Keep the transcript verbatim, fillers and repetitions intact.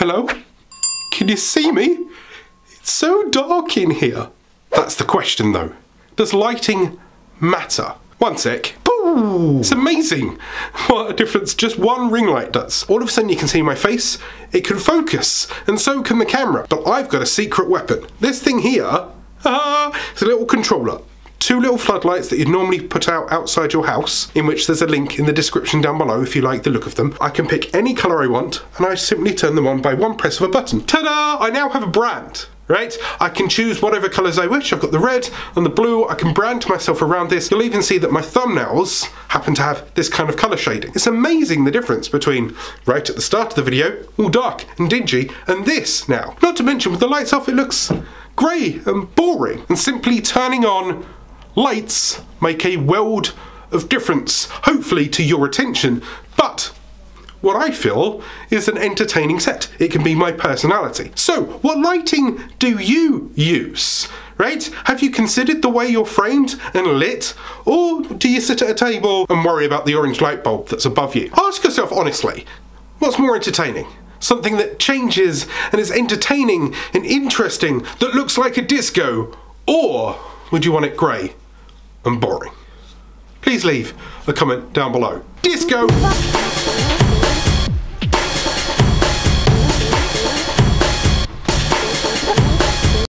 Hello? Can you see me? It's so dark in here. That's the question though. Does lighting matter? One sec. Boom! It's amazing what a difference just one ring light does. All of a sudden you can see my face, it can focus, and so can the camera. But I've got a secret weapon. This thing here, ah, it's a little controller. Two little floodlights that you'd normally put out outside your house, in which there's a link in the description down below if you like the look of them. I can pick any colour I want, and I simply turn them on by one press of a button. Ta-da! I now have a brand, right? I can choose whatever colours I wish. I've got the red and the blue. I can brand myself around this. You'll even see that my thumbnails happen to have this kind of colour shading. It's amazing the difference between, right at the start of the video, all dark and dingy, and this now. Not to mention, with the lights off, it looks grey and boring. And simply turning on lights make a world of difference, hopefully to your attention, but what I feel is an entertaining set. It can be my personality. So, what lighting do you use, right? Have you considered the way you're framed and lit, or do you sit at a table and worry about the orange light bulb that's above you? Ask yourself honestly, what's more entertaining? Something that changes and is entertaining and interesting, that looks like a disco, or would you want it grey and boring? Please leave a comment down below. Disco!